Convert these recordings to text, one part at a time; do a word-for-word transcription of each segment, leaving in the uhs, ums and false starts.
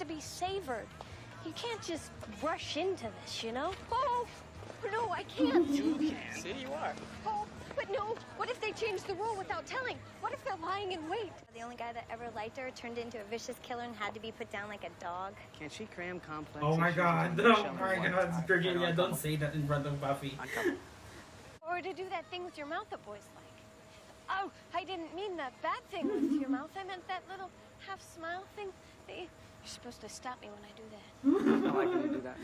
to be savored. You can't just rush into this, you know? Oh, no, I can't. You can. See, you are. Oh, but no. What if they change the rule without telling? What if they're lying in wait? The only guy that ever liked her turned into a vicious killer and had to be put down like a dog. Can she cram complex? Oh my god. Oh my god. Virginia, yeah, don't say that in front of Buffy. Or to do that thing with your mouth that boys like. Oh, I didn't mean that bad thing with your mouth. I meant that little half-smile thing. That you, you're supposed to stop me when I do that. I like when you do that.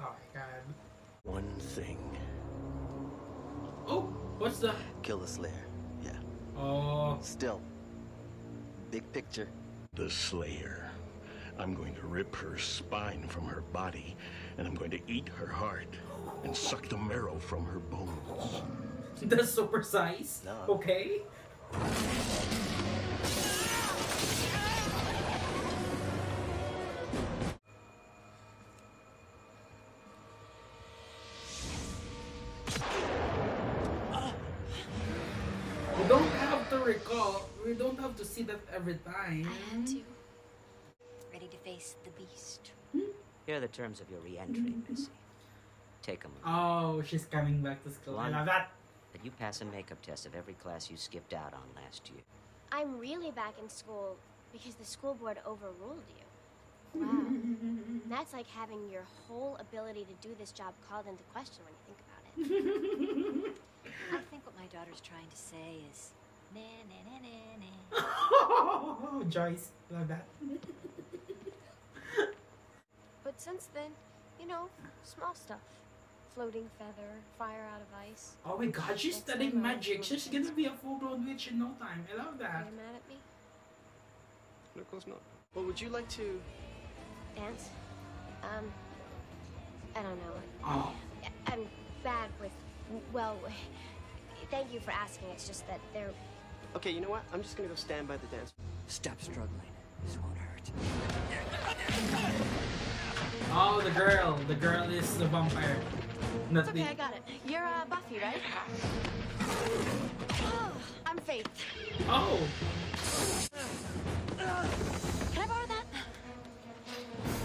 Oh, my God. One thing. Oh, what's that? Kill the Slayer, yeah. Oh. Still, big picture. The Slayer. I'm going to rip her spine from her body, and I'm going to eat her heart and suck the marrow from her bones. That's so precise. No. Okay. We don't have to recall. We don't have to see that every time. I had to. Ready to face the beast. Hmm? Here are the terms of your re-entry, Missy. Take them. Oh, she's coming back to school. One, I love that. That you pass a makeup test of every class you skipped out on last year. I'm really back in school because the school board overruled you. Wow. That's like having your whole ability to do this job called into question when you think about it. I think what my daughter's trying to say is na na na na na. Oh, Joyce, love that. But since then, you know, small stuff. Floating feather, fire out of ice. Oh my god, she's studying magic. She's gonna be a full-blown witch in no time. I love that. Are you mad at me? No, of course not. Well, would you like to... dance? Um... I don't know. Oh. I'm bad with... well... Thank you for asking. It's just that they're... Okay, you know what? I'm just gonna go stand by the dance. Stop struggling. This won't hurt. Oh, the girl. The girl is the vampire. Not it's okay, the... I got it. You're uh, Buffy, right? Oh, I'm Faith. Oh! Can I borrow that? I'm confused.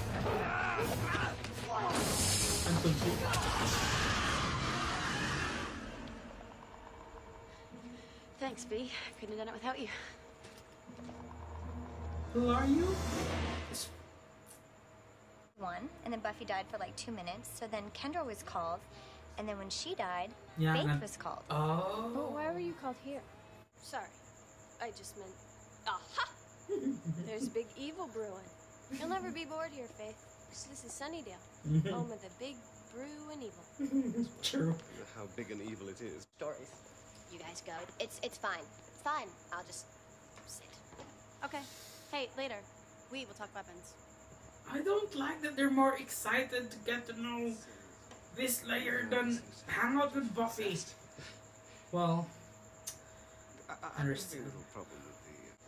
Thanks, B. I couldn't have done it without you. Who are you? It's one, and then Buffy died for like two minutes, so then Kendra was called, and then when she died, yeah, Faith that... was called. Oh. Well, why were you called here? Sorry, I just meant, aha! There's big evil brewing. You'll never be bored here, Faith, because this is Sunnydale, home of the big brew and evil. True. How big and evil it is. Stories. You guys go. It's, it's fine. It's fine. I'll just sit. Okay. Hey, later. We will talk weapons. I don't like that they're more excited to get to know this layer than hang out with Buffy. Well, I understand.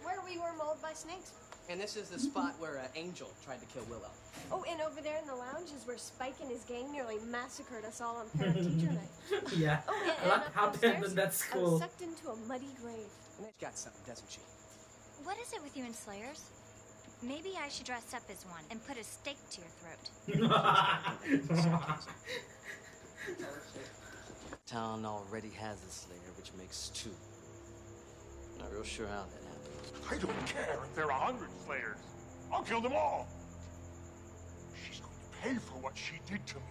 Where we were mauled by snakes. And this is the spot where uh, Angel tried to kill Willow. Oh, and over there in the lounge is where Spike and his gang nearly massacred us all on parent-teacher night. Yeah, oh, and, and that happened in that school. I was sucked into a muddy grave. And she's got something, doesn't she? What is it with you and Slayers? Maybe I should dress up as one and put a stake to your throat. Town already has a Slayer, which makes two. Not real sure how that happens. I don't care if there are a hundred Slayers. I'll kill them all. She's going to pay for what she did to me.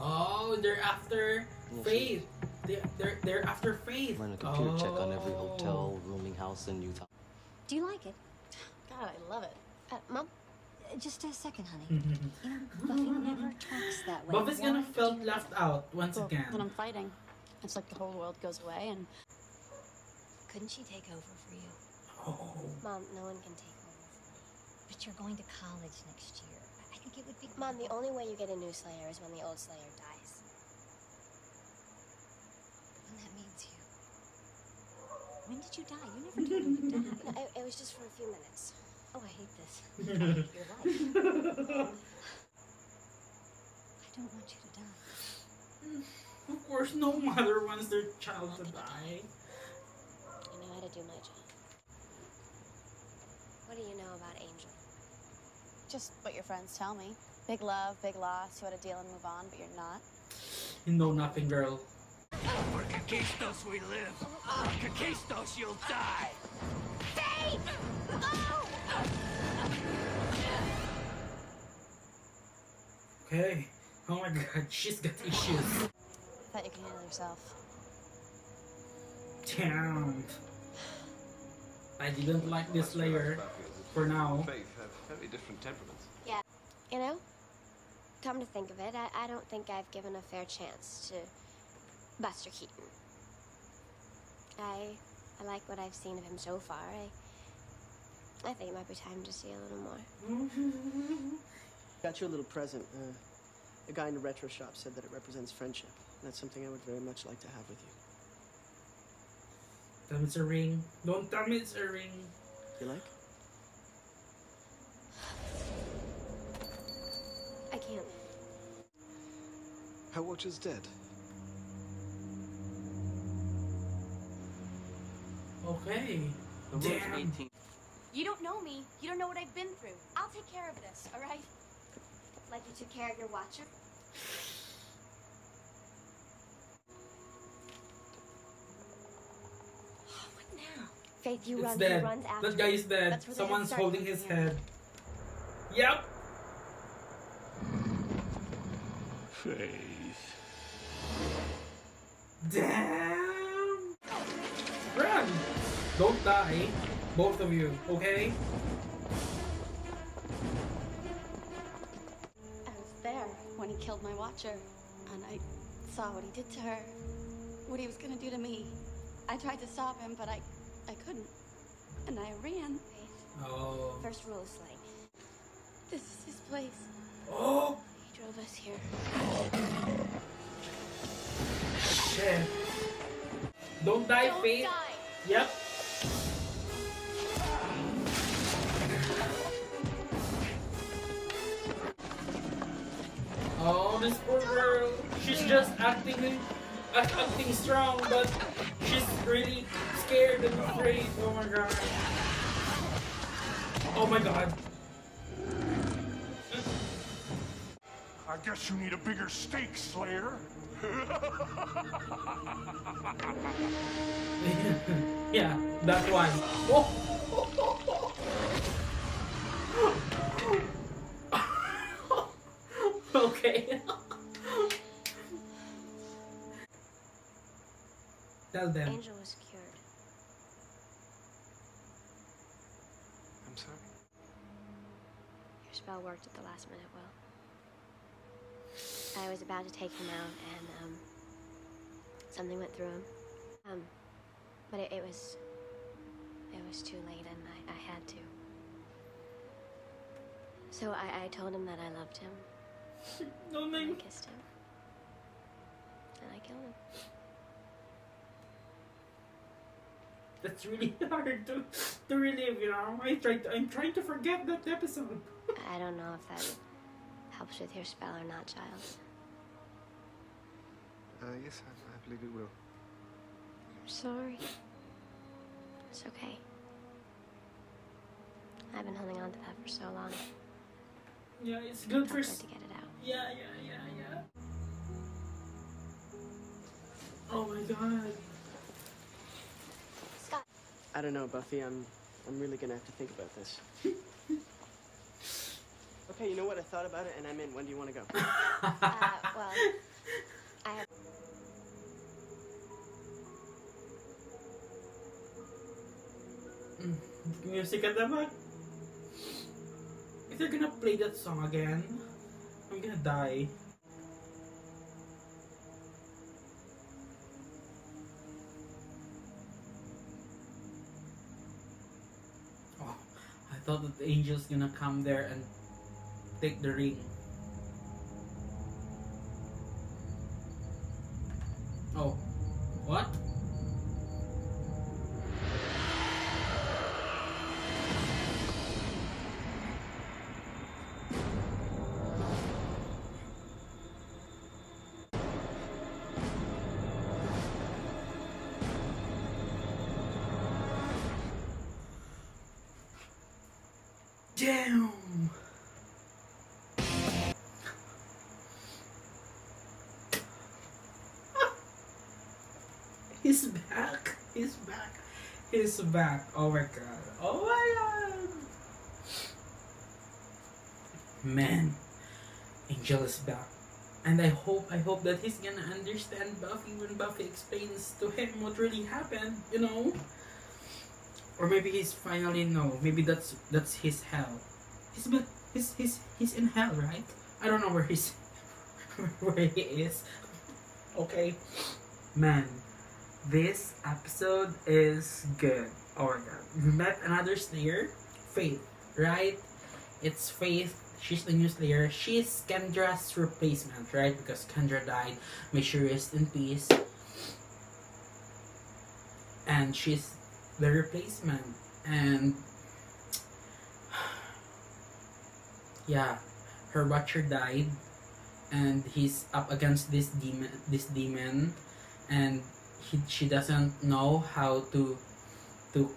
Oh, they're after Faith. They're, they're, they're after Faith. Run a computer oh. check on every hotel, rooming house, and Utah. Do you like it? God, I love it. Uh, Mom, just a second, honey. You know, Buffy never talks that way. Buffy's gonna feel left out once well, again. When I'm fighting, it's like the whole world goes away and... Couldn't she take over for you? Oh. Mom, no one can take over for me. But you're going to college next year. I think it would be... Mom, the only way you get a new Slayer is when the old Slayer dies. And that means you. When did you die? You never told me you died. No, it, it was just for a few minutes. Oh, I hate this. I hate your life. I don't want you to die. Of course, no mother wants their child to die. I know how to do my job. What What do you know about Angel? Just what your friends tell me. Big love, big loss, you want to deal and move on, but you're not. You know nothing, girl. For Kakistos we live. For Kakistos you'll die. Faith! Oh! Okay. Oh my god, she's got issues. I thought you could handle yourself. Damn. I didn't like this layer for now. Faith have very different temperaments. Yeah. You know, come to think of it, I, I don't think I've given a fair chance to Buster Keaton. I I like what I've seen of him so far. I I think it might be time to see a little more. Got you a little present. Uh, a guy in the retro shop said that it represents friendship. That's something I would very much like to have with you. Tell me it's a ring. Don't tell me it's a ring. You like? I can't. Her watch is dead. Okay. The Damn. You don't know me. You don't know what I've been through. I'll take care of this, all right? Like you took care of your watcher? Oh, what now? Faith, you run, dead. runs after That guy is dead. Someone's holding his head. Yep. Faith. Damn. Run! Don't die, both of you, okay? I was there when he killed my watcher, and I saw what he did to her, what he was gonna do to me. I tried to stop him, but I, I couldn't, and I ran. Oh. First rule of slaying. This is his place. Oh! He drove us here. Shit. Don't die, Don't Faith. Die. Yep. Oh, this poor girl. She's just acting, acting strong, but she's really scared and afraid. Oh my god. Oh my god. I guess you need a bigger stake, Slayer. Yeah, that one. Okay. Tell them. Angel was cured. I'm sorry. Your spell worked at the last minute, Will. I was about to take him out, and um, something went through him. Um, but it, it was, it was too late, and I, I had to. So I, I told him that I loved him. No, man. I kissed him, and I killed him. That's really hard to to relive, you know. I tried. To, I'm trying to forget that episode. I don't know if that helps with your spell or not, Giles. Uh, yes, I, I believe it will. I'm sorry. It's okay. I've been holding on to that for so long. Yeah, it's good it's for good to get it out. Yeah, yeah, yeah, yeah. Oh my god. Scott. I don't know, Buffy. I'm, I'm really gonna have to think about this. Okay, you know what? I thought about it, and I'm in. When do you want to go? uh, well. I have... Mm, music at the back. If they're gonna play that song again, I'm gonna die. Oh, I thought that the angel's gonna come there and take the ring. Oh, what? down. He's back. He's back. He's back. Oh my god. Oh my god. Man, Angel is back. And I hope, I hope that he's gonna understand Buffy when Buffy explains to him what really happened, you know? Or maybe he's finally, no, maybe that's that's his hell. He's, he's, he's, he's in hell, right? I don't know where he's, where he is. Okay. Man, this episode is good. Oh my god. We met another Slayer, Faith, right? It's Faith. She's the new Slayer. She's Kendra's replacement, right? Because Kendra died. May she rest in peace. And she's the replacement. And yeah, her Watcher died, and he's up against this demon. This demon, and he, she doesn't know how to to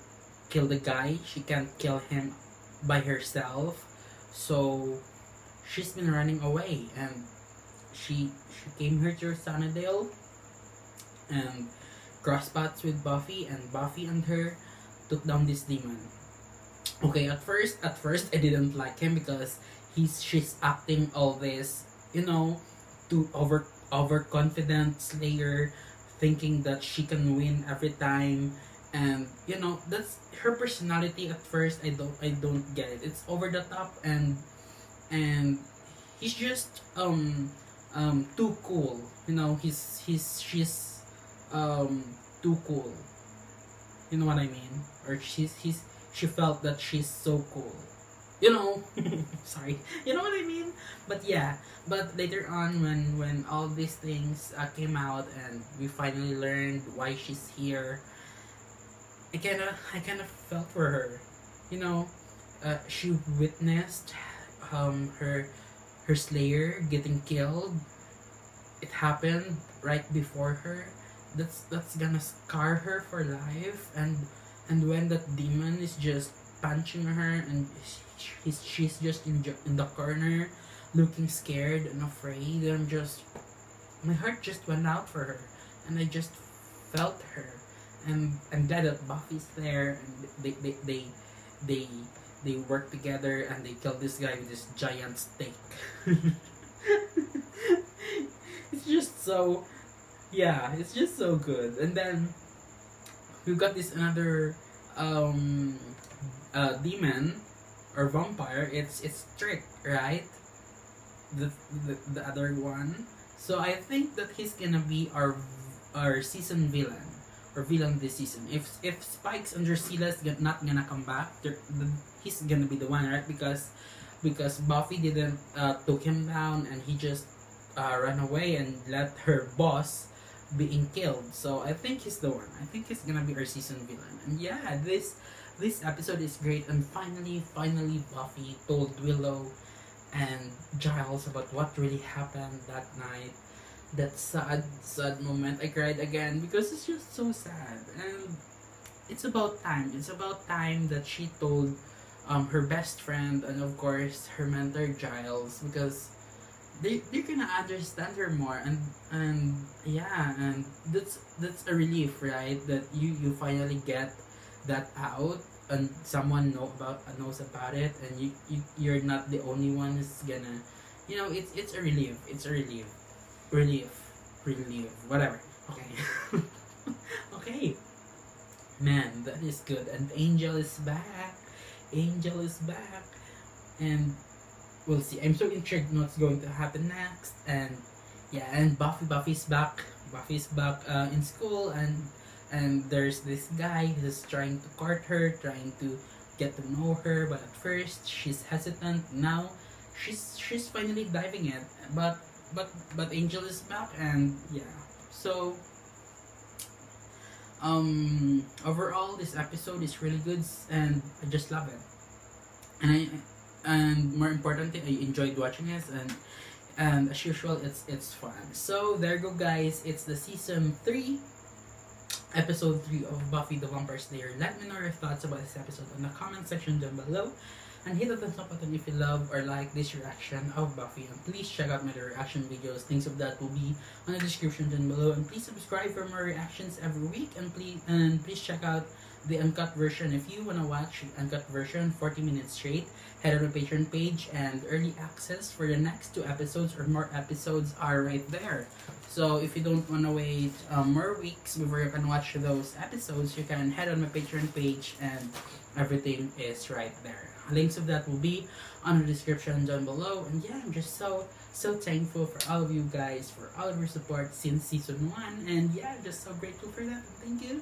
kill the guy. She can't kill him by herself. So she's been running away, and she she came here to Sunnydale and crossed paths with Buffy, and Buffy and her took down this demon. Okay, at first at first I didn't like him because he's she's acting all this, you know, too over overconfident Slayer, thinking that she can win every time. And you know, that's her personality. At first I don't I don't get it. It's over the top, and and he's just um um too cool. You know, he's he's she's um too cool. You know what I mean? Or she's he's she felt that she's so cool. You know, sorry. You know what I mean? But yeah, but later on when when all these things uh, came out and we finally learned why she's here, I kind of, I kind of felt for her, you know. Uh, she witnessed um, her, her Slayer getting killed. It happened right before her. That's that's gonna scar her for life. And and when that demon is just punching her, and she's she's just in in the corner, looking scared and afraid, and just my heart just went out for her, and I just felt her. And I'm glad that Buffy's there, and they they, they they they work together, and they kill this guy with this giant stick. It's just so, yeah, it's just so good. And then we've got this another um uh demon or vampire. It's it's Trick, right? The the, the other one. So I think that he's gonna be our our season villain. Or villain this season. If if Spike's under Sila's not gonna come back, he's gonna be the one, right? Because because Buffy didn't uh, took him down, and he just uh, ran away and let her boss being killed. So I think he's the one. I think he's gonna be our season villain. And yeah, this this episode is great. And finally, finally, Buffy told Willow and Giles about what really happened that night. That sad, sad moment. I cried again because it's just so sad. And it's about time. It's about time that she told um, her best friend, and of course her mentor Giles, because they they're gonna understand her more. And and yeah, and that's that's a relief, right? That you you finally get that out, and someone know about knows about it, and you, you you're not the only one who's gonna, you know. It's it's a relief. It's a relief. Relief, relief, whatever. Okay, okay. Man, that is good. And Angel is back. Angel is back, and we'll see. I'm so intrigued what's going to happen next. And yeah, and Buffy, Buffy's back. Buffy's back uh, in school, and and there's this guy who's trying to court her, trying to get to know her. But at first, she's hesitant. Now, she's she's finally diving in, but. But but Angel is back, and yeah. So um overall this episode is really good, and I just love it. And I and more importantly, I enjoyed watching it, and and as usual it's it's fun. So there you go, guys, it's the season three, episode three of Buffy the Vampire Slayer. Let me know your thoughts about this episode in the comment section down below. And hit the thumbs up button if you love or like this reaction of Buffy. And please check out my reaction videos. Links of that will be on the description down below. And please subscribe for more reactions every week. And please and please check out the uncut version. If you wanna watch the uncut version, forty minutes straight, head on the Patreon page, and early access for the next two episodes or more episodes are right there. So if you don't wanna wait um, more weeks before you can watch those episodes, you can head on my Patreon page and everything is right there. Links of that will be on the description down below. And yeah, I'm just so so thankful for all of you guys, for all of your support since season one. And yeah, I'm just so grateful for that. Thank you.